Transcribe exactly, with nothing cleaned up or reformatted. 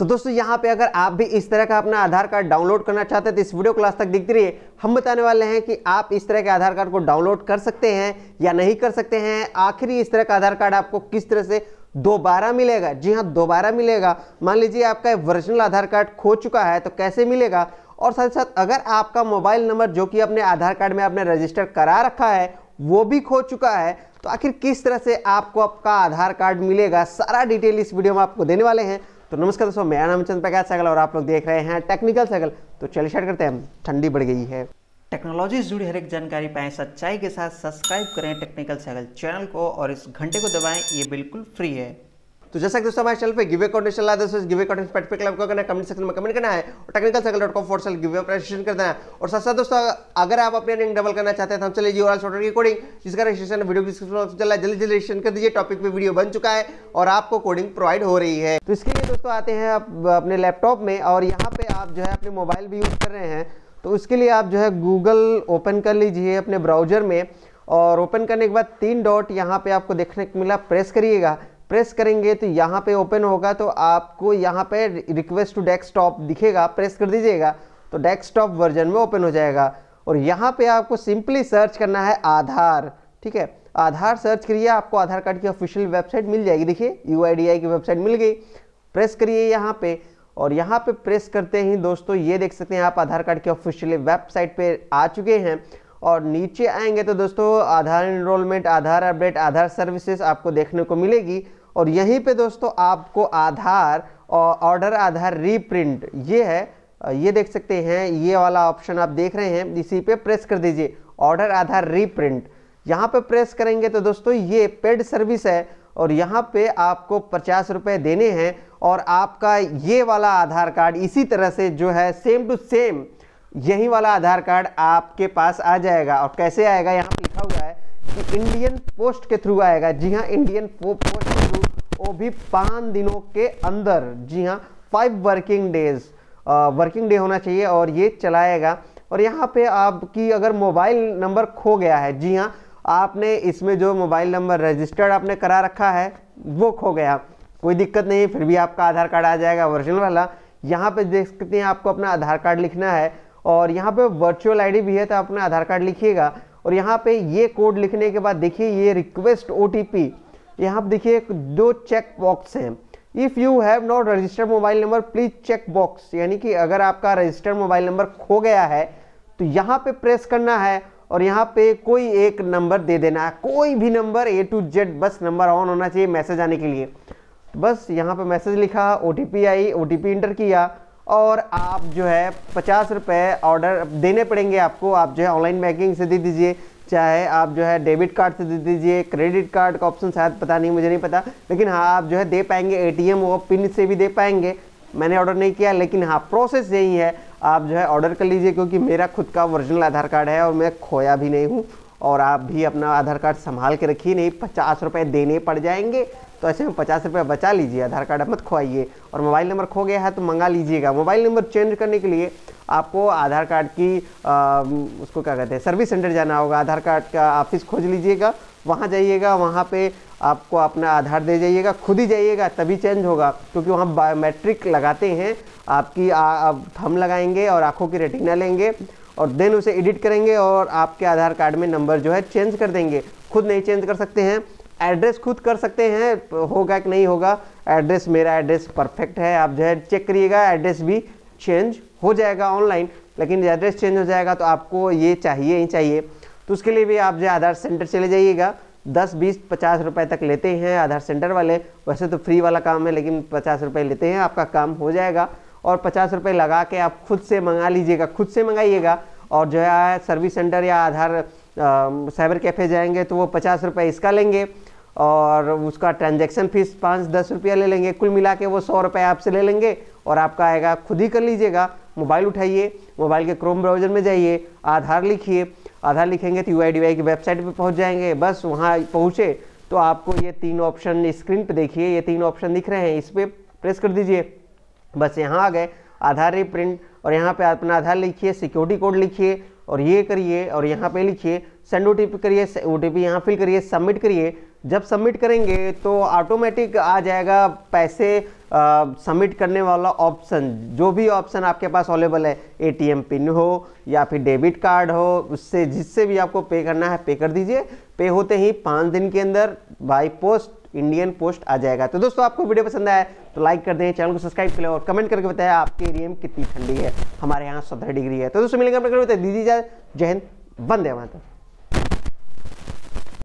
तो दोस्तों यहाँ पे अगर आप भी इस तरह का अपना आधार कार्ड डाउनलोड करना चाहते हैं तो इस वीडियो क्लास तक देखते रहिए। हम बताने वाले हैं कि आप इस तरह के आधार कार्ड को डाउनलोड कर सकते हैं या नहीं कर सकते हैं, आखिर इस तरह का आधार कार्ड आपको किस तरह से दोबारा मिलेगा। जी हाँ, दोबारा मिलेगा। मान लीजिए आपका ओरिजिनल आधार कार्ड खो चुका है तो कैसे मिलेगा, और साथ ही साथ अगर आपका मोबाइल नंबर जो कि अपने आधार कार्ड में आपने रजिस्टर करा रखा है वो भी खो चुका है तो आखिर किस तरह से आपको आपका आधार कार्ड मिलेगा, सारा डिटेल इस वीडियो में आपको देने वाले हैं। तो नमस्कार दोस्तों, मेरा नाम चंद्र प्रकाश सहगल और आप लोग देख रहे हैं टेक्निकल सहगल। तो चलिए स्टार्ट करते हैं। ठंडी बढ़ गई है, टेक्नोलॉजी से जुड़ी हर एक जानकारी पाएं सच्चाई के साथ। सब्सक्राइब करें टेक्निकल सहगल चैनल को और इस घंटे को दबाएं, ये बिल्कुल फ्री है। तो जैसा कि दोस्तों हमारे चैनल पे गिवे कॉन्टेस्ट चल रहा है, दोस्तों इस गिवे कॉन्टेस्ट पर्टिकुलर आपको करना है कमेंट सेक्शन में कमेंट करना है और technical Sehgal dot com for sale give पर रजिस्ट्रेशन कर देना है। और साथ साथ दोस्तों अगर आप अपने अर्निंग डबल करना चाहते हैं तो हम चले जी और सॉफ्टवेयर की कोडिंग जिसका रजिस्ट्रेशन वीडियो डिस्क्रिप्शन में चल रहा है, जल्दी जल्दी रजिस्ट्रेशन कर दीजिए। टॉपिक पे वीडियो बन चुका है और आपको कोडिंग प्रोवाइड हो रही है। तो इसके लिए दोस्तों आते हैं आप अपने लैपटॉप में और यहाँ पे आप जो है अपने मोबाइल भी यूज कर रहे हैं तो उसके लिए आप जो है गूगल ओपन कर लीजिए अपने ब्राउजर में। और ओपन करने के बाद तीन डॉट यहाँ पे आपको देखने को मिला, प्रेस करिएगा। प्रेस करेंगे तो यहाँ पे ओपन होगा तो आपको यहाँ पे रिक्वेस्ट टू डेस्कटॉप दिखेगा, प्रेस कर दीजिएगा तो डेस्कटॉप वर्जन में ओपन हो जाएगा। और यहाँ पे आपको सिंपली सर्च करना है आधार, ठीक है। आधार सर्च करिए, आपको आधार कार्ड की ऑफिशियल वेबसाइट मिल जाएगी। देखिए यू आई डी आई की वेबसाइट मिल गई, प्रेस करिए यहाँ पे। और यहाँ पे प्रेस करते ही दोस्तों ये देख सकते हैं आप आधार कार्ड की ऑफिशियल वेबसाइट पे आ चुके हैं। और नीचे आएंगे तो दोस्तों Aadhaar enrolment, Aadhaar update, Aadhaar services आपको देखने को मिलेगी। और यहीं पे दोस्तों आपको आधार और ऑर्डर आधार रीप्रिंट ये है, ये देख सकते हैं, ये वाला ऑप्शन आप देख रहे हैं, इसी पे प्रेस कर दीजिए। ऑर्डर आधार रीप्रिंट यहाँ पे प्रेस करेंगे तो दोस्तों ये पेड सर्विस है और यहाँ पे आपको पचास रुपये देने हैं और आपका ये वाला आधार कार्ड इसी तरह से जो है सेम टू सेम यही वाला आधार कार्ड आपके पास आ जाएगा। और कैसे आएगा, यहाँ पे लिखा हुआ है कि इंडियन पोस्ट के थ्रू आएगा। जी हाँ, इंडियन पोस्ट के थ्रू, वो भी पाँच दिनों के अंदर। जी हाँ, five working days working day होना चाहिए और ये चलाएगा। और यहाँ पे आपकी अगर मोबाइल नंबर खो गया है, जी हाँ, आपने इसमें जो मोबाइल नंबर रजिस्टर्ड आपने करा रखा है वो खो गया, कोई दिक्कत नहीं, फिर भी आपका आधार कार्ड आ जाएगा ओरिजिनल वाला। यहाँ पे देख सकते हैं आपको अपना आधार कार्ड लिखना है और यहाँ पे वर्चुअल आईडी भी है तो अपना आधार कार्ड लिखिएगा। और यहाँ पे ये कोड लिखने के बाद देखिए ये रिक्वेस्ट ओ टी पी, यहाँ पे देखिए दो चेक बॉक्स हैं। If you have not registered mobile number please check box, यानी कि अगर आपका रजिस्टर्ड मोबाइल नंबर खो गया है तो यहाँ पे प्रेस करना है और यहाँ पे कोई एक नंबर दे देना है, कोई भी नंबर, ए टू जेड, बस नंबर ऑन होना चाहिए मैसेज आने के लिए। तो बस यहाँ पे मैसेज लिखा, O T P I, O T P enter किया और आप जो है पचास रुपये ऑर्डर देने पड़ेंगे आपको। आप जो है ऑनलाइन बैंकिंग से दे दीजिए, चाहे आप जो है डेबिट कार्ड से दे दीजिए, क्रेडिट कार्ड का ऑप्शन शायद, पता नहीं, मुझे नहीं पता, लेकिन हाँ आप जो है दे पाएंगे, ए टी एम और पिन से भी दे पाएंगे। मैंने ऑर्डर नहीं किया लेकिन हाँ प्रोसेस यही है, आप जो है ऑर्डर कर लीजिए क्योंकि मेरा खुद का ओरिजिनल आधार कार्ड है और मैं खोया भी नहीं हूँ। और आप भी अपना आधार कार्ड संभाल के रखिए, नहीं पचास रुपये देने पड़ जाएंगे तो ऐसे में पचास रुपये बचा लीजिए, आधार कार्ड मत खोइए। और मोबाइल नंबर खो गया है तो मंगा लीजिएगा। मोबाइल नंबर चेंज करने के लिए आपको आधार कार्ड की आ, उसको क्या कहते हैं, सर्विस सेंटर जाना होगा। आधार कार्ड का ऑफिस खोज लीजिएगा, वहाँ जाइएगा, वहाँ पे आपको अपना आधार दे जाइएगा, खुद ही जाइएगा तभी चेंज होगा क्योंकि वहाँ बायोमेट्रिक लगाते हैं, आपकी थंब लगाएंगे और आँखों की रेटिना लेंगे और देन उसे एडिट करेंगे और आपके आधार कार्ड में नंबर जो है चेंज कर देंगे। खुद नहीं चेंज कर सकते हैं, एड्रेस खुद कर सकते हैं, होगा कि नहीं होगा एड्रेस, मेरा एड्रेस परफेक्ट है, आप जो है चेक करिएगा, एड्रेस भी चेंज हो जाएगा ऑनलाइन, लेकिन एड्रेस चेंज हो जाएगा तो आपको ये चाहिए ही चाहिए। तो उसके लिए भी आप जो आधार सेंटर चले जाइएगा, दस बीस पचास रुपए तक लेते हैं आधार सेंटर वाले, वैसे तो फ्री वाला काम है लेकिन पचास रुपए लेते हैं, आपका काम हो जाएगा। और पचास रुपए लगा के आप खुद से मंगा लीजिएगा, खुद से मंगाइएगा। और जो है सर्विस सेंटर या आधार साइबर कैफ़े जाएंगे तो वो पचास रुपये इसका लेंगे और उसका ट्रांजैक्शन फीस पाँच दस रुपया ले लेंगे, कुल मिला के वो सौ रुपये आपसे ले लेंगे और आपका आएगा। खुद ही कर लीजिएगा, मोबाइल उठाइए, मोबाइल के क्रोम ब्राउज़र में जाइए, आधार लिखिए, आधार लिखेंगे तो यू आई डी आई की वेबसाइट पे पहुंच जाएंगे। बस वहाँ पहुँचे तो आपको ये तीन ऑप्शन स्क्रीन पे देखिए, ये तीन ऑप्शन दिख रहे हैं, इस पर प्रेस कर दीजिए। बस यहाँ आ गए आधार रीप्रिंट और यहाँ पे अपना आधार लिखिए, सिक्योरिटी कोड लिखिए और ये करिए और यहाँ पे लिखिए सेंड ओ टी पी करिए, ओ टी पी यहाँ फिल करिए, सबमिट करिए। जब सबमिट करेंगे तो ऑटोमेटिक आ जाएगा पैसे सबमिट करने वाला ऑप्शन, जो भी ऑप्शन आपके पास अवेलेबल है, एटीएम पिन हो या फिर डेबिट कार्ड हो, उससे जिससे भी आपको पे करना है पे कर दीजिए। पे होते ही पाँच दिन के अंदर बाय पोस्ट इंडियन पोस्ट आ जाएगा। तो दोस्तों आपको वीडियो पसंद आया तो लाइक कर दें, चैनल को सब्सक्राइब करें और कमेंट करके बताएं आपके एरिया में कितनी ठंडी है। हमारे यहाँ सत्रह डिग्री है। तो दोस्तों मिलेंगे, दीजिए जय हिंद, वंदे मातरम।